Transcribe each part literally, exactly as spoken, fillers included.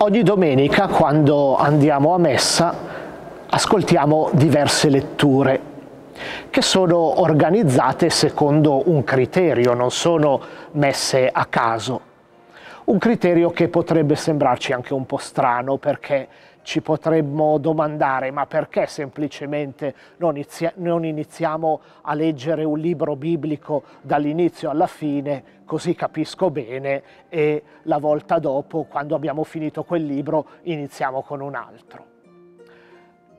Ogni domenica, quando andiamo a messa, ascoltiamo diverse letture che sono organizzate secondo un criterio, non sono messe a caso. Un criterio che potrebbe sembrarci anche un po' strano, perché ci potremmo domandare: ma perché semplicemente non, inizia- non iniziamo a leggere un libro biblico dall'inizio alla fine, così capisco bene, e la volta dopo, quando abbiamo finito quel libro, iniziamo con un altro?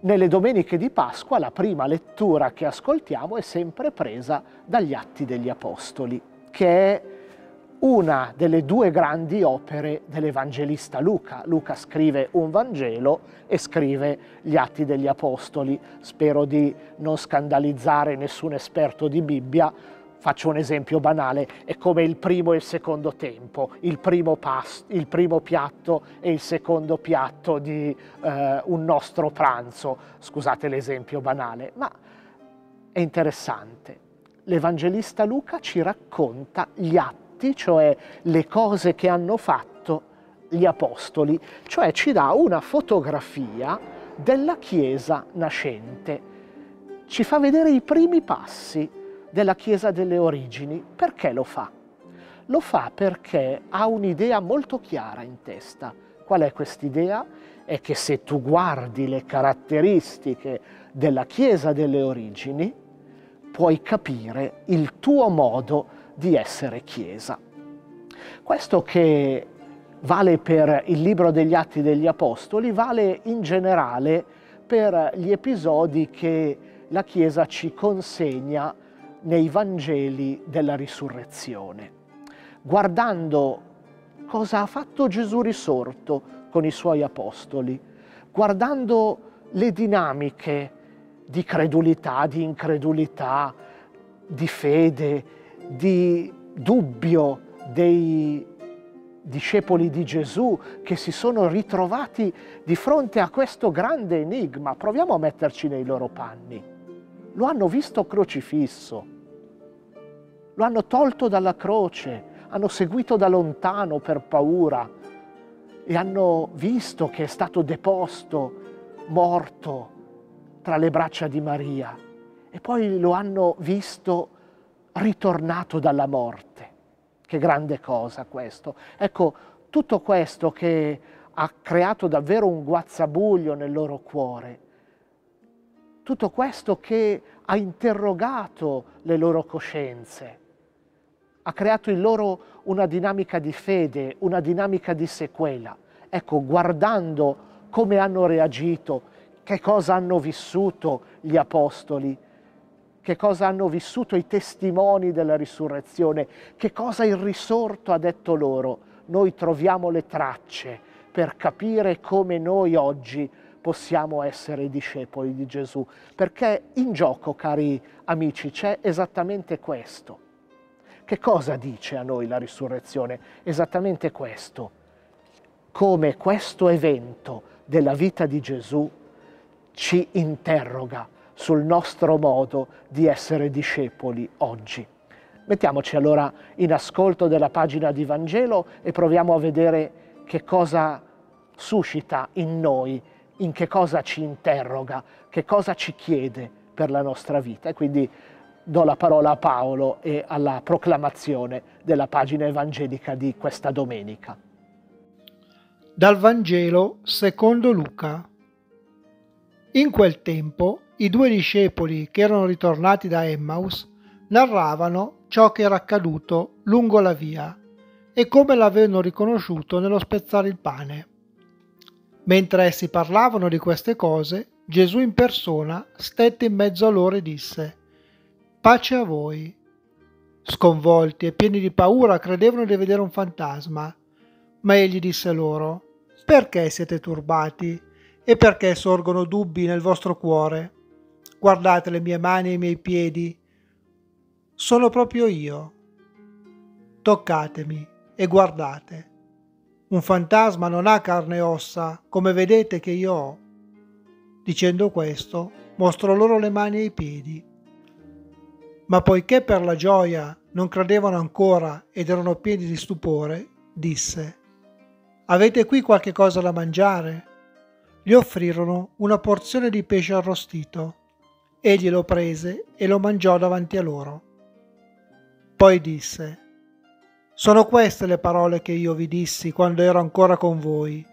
Nelle domeniche di Pasqua la prima lettura che ascoltiamo è sempre presa dagli Atti degli Apostoli, che è una delle due grandi opere dell'Evangelista Luca. Luca scrive un Vangelo e scrive gli Atti degli Apostoli. Spero di non scandalizzare nessun esperto di Bibbia, faccio un esempio banale: è come il primo e il secondo tempo, il primo, pasto, il primo piatto e il secondo piatto di eh, un nostro pranzo. Scusate l'esempio banale, ma è interessante. L'Evangelista Luca ci racconta gli atti, cioè le cose che hanno fatto gli apostoli, cioè ci dà una fotografia della Chiesa nascente, ci fa vedere i primi passi della Chiesa delle origini. Perché lo fa? Lo fa perché ha un'idea molto chiara in testa. Qual è quest'idea? È che se tu guardi le caratteristiche della Chiesa delle origini, puoi capire il tuo modo di essere Chiesa. Questo, che vale per il libro degli Atti degli Apostoli, vale in generale per gli episodi che la Chiesa ci consegna nei Vangeli della Risurrezione. Guardando cosa ha fatto Gesù risorto con i suoi apostoli, guardando le dinamiche di credulità, di incredulità, di fede, di dubbio dei discepoli di Gesù, che si sono ritrovati di fronte a questo grande enigma. Proviamo a metterci nei loro panni. Lo hanno visto crocifisso, lo hanno tolto dalla croce, hanno seguito da lontano per paura e hanno visto che è stato deposto, morto tra le braccia di Maria, e poi lo hanno visto ritornato dalla morte. Che grande cosa questo! Ecco, tutto questo che ha creato davvero un guazzabuglio nel loro cuore, tutto questo che ha interrogato le loro coscienze, ha creato in loro una dinamica di fede, una dinamica di sequela. Ecco, guardando come hanno reagito, che cosa hanno vissuto gli apostoli, che cosa hanno vissuto i testimoni della risurrezione, che cosa il risorto ha detto loro, noi troviamo le tracce per capire come noi oggi possiamo essere discepoli di Gesù. Perché in gioco, cari amici, c'è esattamente questo. Che cosa dice a noi la risurrezione? Esattamente questo: come questo evento della vita di Gesù ci interroga sul nostro modo di essere discepoli oggi. Mettiamoci allora in ascolto della pagina di Vangelo e proviamo a vedere che cosa suscita in noi, in che cosa ci interroga, che cosa ci chiede per la nostra vita. E quindi do la parola a Paolo e alla proclamazione della pagina evangelica di questa domenica. Dal Vangelo secondo Luca. In quel tempo i due discepoli che erano ritornati da Emmaus narravano ciò che era accaduto lungo la via e come l'avevano riconosciuto nello spezzare il pane. Mentre essi parlavano di queste cose, Gesù in persona stette in mezzo a loro e disse: «Pace a voi». Sconvolti e pieni di paura credevano di vedere un fantasma, ma egli disse loro: «Perché siete turbati? E perché sorgono dubbi nel vostro cuore? Guardate le mie mani e i miei piedi, sono proprio io. Toccatemi e guardate. Un fantasma non ha carne e ossa, come vedete che io ho». Dicendo questo, mostrò loro le mani e i piedi. Ma poiché per la gioia non credevano ancora ed erano pieni di stupore, disse: «Avete qui qualche cosa da mangiare?» Gli offrirono una porzione di pesce arrostito. Egli lo prese e lo mangiò davanti a loro. Poi disse: «Sono queste le parole che io vi dissi quando ero ancora con voi.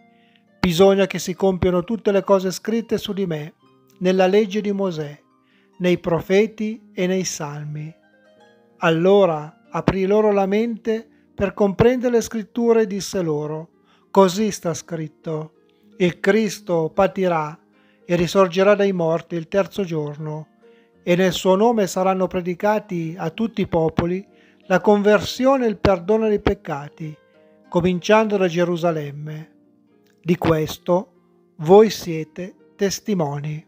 Bisogna che si compiano tutte le cose scritte su di me, nella legge di Mosè, nei profeti e nei salmi». Allora aprì loro la mente per comprendere le scritture e disse loro: «Così sta scritto, il Cristo patirà e risorgerà dai morti il terzo giorno, e nel suo nome saranno predicati a tutti i popoli la conversione e il perdono dei peccati, cominciando da Gerusalemme. Di questo voi siete testimoni».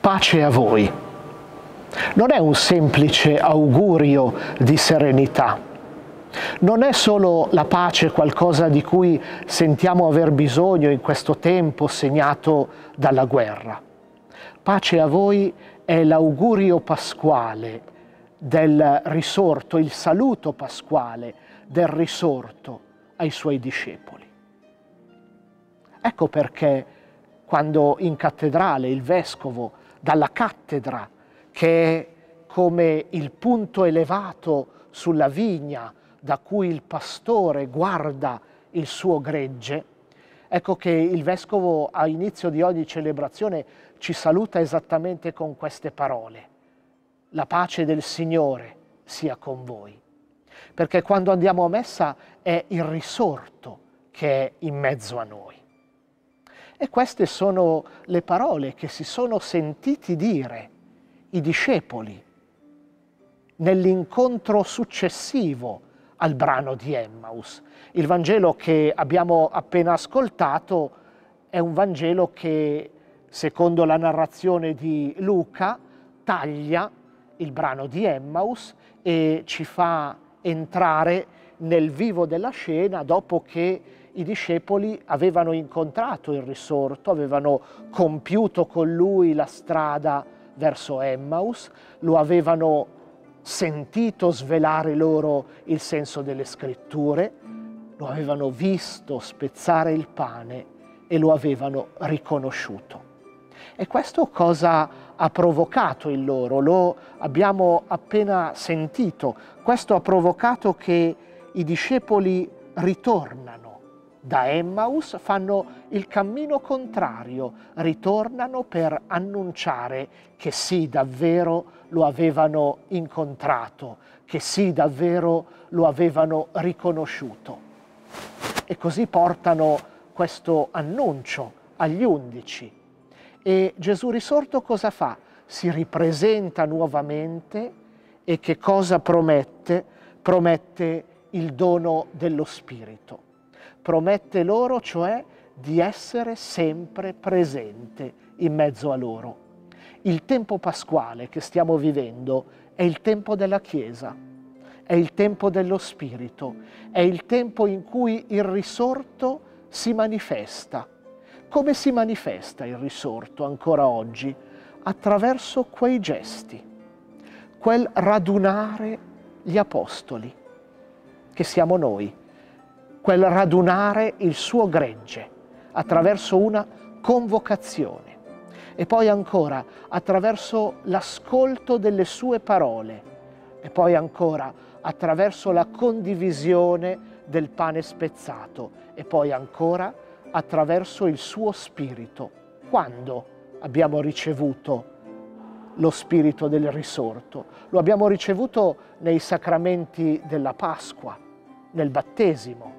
Pace a voi. Non è un semplice augurio di serenità. Non è solo la pace qualcosa di cui sentiamo aver bisogno in questo tempo segnato dalla guerra. Pace a voi è l'augurio pasquale del risorto, il saluto pasquale del risorto ai suoi discepoli. Ecco perché quando in cattedrale il vescovo dalla cattedra, che è come il punto elevato sulla vigna, da cui il pastore guarda il suo gregge, ecco che il vescovo a inizio di ogni celebrazione ci saluta esattamente con queste parole: la pace del Signore sia con voi. Perché quando andiamo a messa è il risorto che è in mezzo a noi. E queste sono le parole che si sono sentiti dire i discepoli nell'incontro successivo al brano di Emmaus. Il Vangelo che abbiamo appena ascoltato è un Vangelo che, secondo la narrazione di Luca, taglia il brano di Emmaus e ci fa entrare nel vivo della scena dopo che i discepoli avevano incontrato il risorto, avevano compiuto con lui la strada verso Emmaus, lo avevano sentito svelare loro il senso delle scritture, lo avevano visto spezzare il pane e lo avevano riconosciuto. E questo cosa ha provocato in loro? Lo abbiamo appena sentito. Questo ha provocato che i discepoli ritornano da Emmaus, fanno il cammino contrario, ritornano per annunciare che sì, davvero lo avevano incontrato, che sì, davvero lo avevano riconosciuto. E così portano questo annuncio agli undici. E Gesù risorto cosa fa? Si ripresenta nuovamente e che cosa promette? Promette il dono dello Spirito. Promette loro, cioè, di essere sempre presente in mezzo a loro. Il tempo pasquale che stiamo vivendo è il tempo della Chiesa, è il tempo dello Spirito, è il tempo in cui il risorto si manifesta. Come si manifesta il risorto ancora oggi? Attraverso quei gesti, quel radunare gli apostoli, che siamo noi, quel radunare il suo gregge attraverso una convocazione. E poi ancora attraverso l'ascolto delle sue parole, e poi ancora attraverso la condivisione del pane spezzato, e poi ancora attraverso il suo spirito. Quando abbiamo ricevuto lo spirito del risorto? Lo abbiamo ricevuto nei sacramenti della Pasqua, nel battesimo,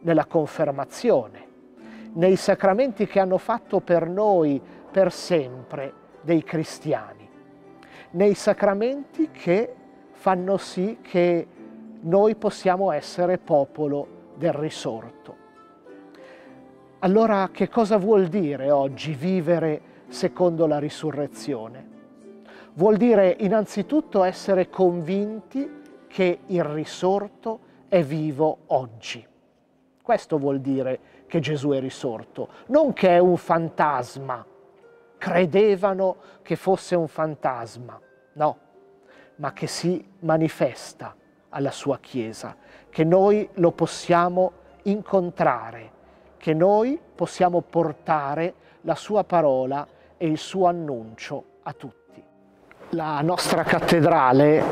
nella confermazione, nei sacramenti che hanno fatto per noi per sempre dei cristiani, nei sacramenti che fanno sì che noi possiamo essere popolo del risorto. Allora, che cosa vuol dire oggi vivere secondo la risurrezione? Vuol dire innanzitutto essere convinti che il risorto è vivo oggi. Questo vuol dire che Gesù è risorto, non che è un fantasma. Credevano che fosse un fantasma, no, ma che si manifesta alla sua Chiesa, che noi lo possiamo incontrare, che noi possiamo portare la sua parola e il suo annuncio a tutti. La nostra cattedrale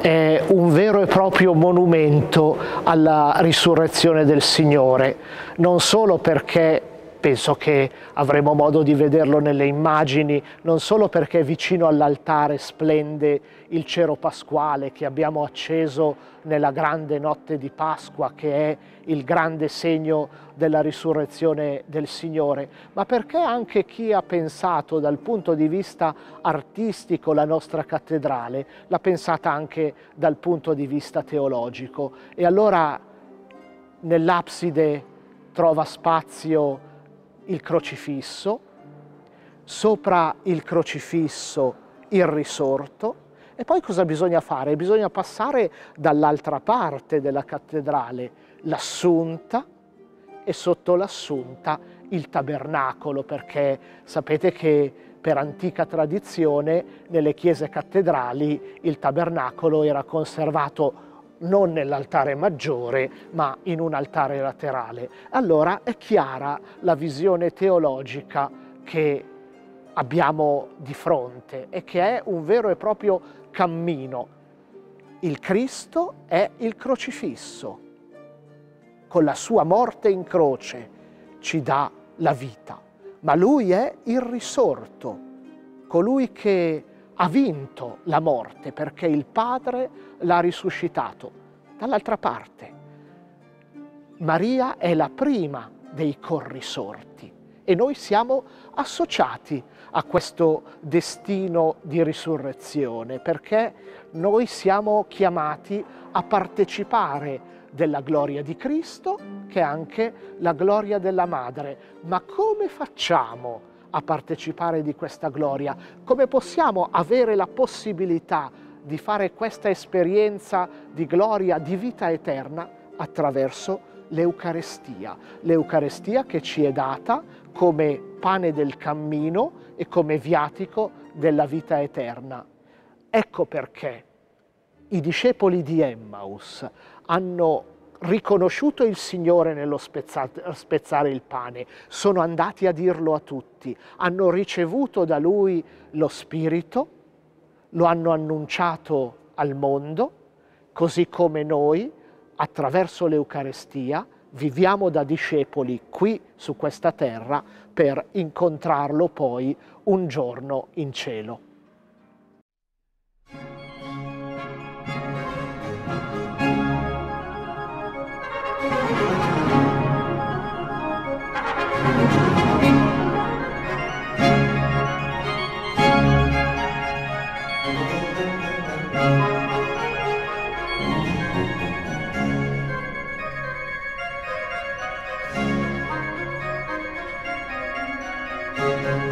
è un vero e proprio monumento alla risurrezione del Signore, non solo perché penso che avremo modo di vederlo nelle immagini, non solo perché vicino all'altare splende il cero pasquale che abbiamo acceso nella grande notte di Pasqua, che è il grande segno della risurrezione del Signore, ma perché anche chi ha pensato dal punto di vista artistico la nostra cattedrale, l'ha pensata anche dal punto di vista teologico. E allora nell'abside trova spazio il crocifisso, sopra il crocifisso il risorto, e poi cosa bisogna fare? Bisogna passare dall'altra parte della cattedrale, l'assunta, e sotto l'assunta il tabernacolo, perché sapete che per antica tradizione nelle chiese cattedrali il tabernacolo era conservato non nell'altare maggiore, ma in un altare laterale. Allora è chiara la visione teologica che abbiamo di fronte e che è un vero e proprio cammino. Il Cristo è il crocifisso. Con la sua morte in croce ci dà la vita, ma Lui è il risorto, colui che ha vinto la morte perché il Padre l'ha risuscitato. Dall'altra parte, Maria è la prima dei corrisorti e noi siamo associati a questo destino di risurrezione perché noi siamo chiamati a partecipare della gloria di Cristo, che è anche la gloria della Madre. Ma come facciamo a partecipare di questa gloria? Come possiamo avere la possibilità di fare questa esperienza di gloria, di vita eterna, attraverso l'Eucarestia? L'Eucarestia che ci è data come pane del cammino e come viatico della vita eterna. Ecco perché i discepoli di Emmaus hanno riconosciuto il Signore nello spezzare il pane, sono andati a dirlo a tutti, hanno ricevuto da Lui lo Spirito, lo hanno annunciato al mondo, così come noi, attraverso l'Eucarestia, viviamo da discepoli qui su questa terra per incontrarlo poi un giorno in cielo. Thank you.